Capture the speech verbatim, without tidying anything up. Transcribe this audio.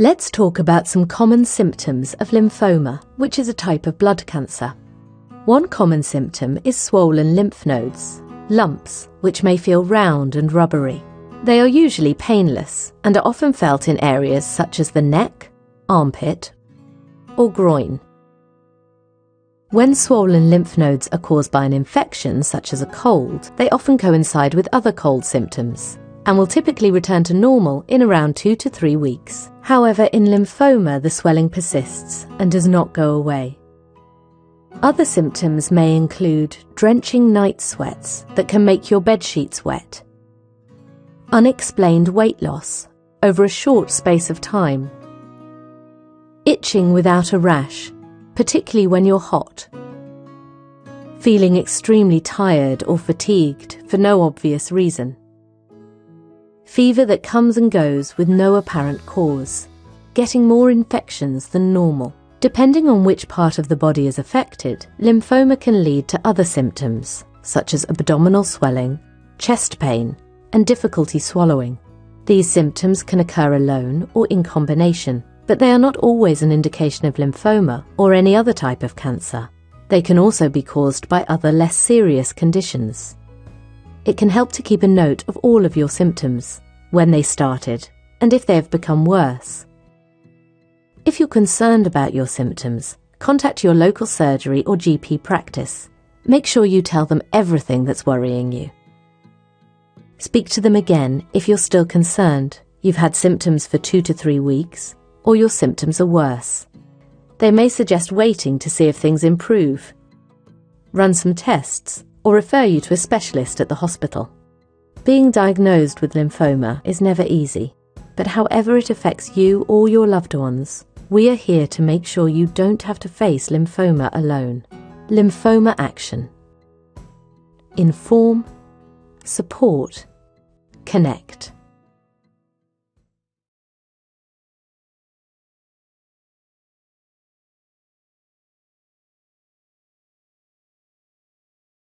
Let's talk about some common symptoms of lymphoma, which is a type of blood cancer. One common symptom is swollen lymph nodes, lumps, which may feel round and rubbery. They are usually painless and are often felt in areas such as the neck, armpit, or groin. When swollen lymph nodes are caused by an infection, such as a cold, they often coincide with other cold symptoms and will typically return to normal in around two to three weeks. However, in lymphoma, the swelling persists and does not go away. Other symptoms may include drenching night sweats that can make your bed sheets wet, unexplained weight loss over a short space of time, itching without a rash, particularly when you're hot, feeling extremely tired or fatigued for no obvious reason, fever that comes and goes with no apparent cause, getting more infections than normal. Depending on which part of the body is affected, lymphoma can lead to other symptoms, such as abdominal swelling, chest pain, and difficulty swallowing. These symptoms can occur alone or in combination, but they are not always an indication of lymphoma or any other type of cancer. They can also be caused by other less serious conditions. It can help to keep a note of all of your symptoms, when they started, and if they have become worse. If you're concerned about your symptoms, contact your local surgery or G P practice. Make sure you tell them everything that's worrying you. Speak to them again if you're still concerned, you've had symptoms for two to three weeks, or your symptoms are worse. They may suggest waiting to see if things improve, run some tests, or refer you to a specialist at the hospital. Being diagnosed with lymphoma is never easy, but however it affects you or your loved ones, we are here to make sure you don't have to face lymphoma alone. Lymphoma Action. Inform, support, connect.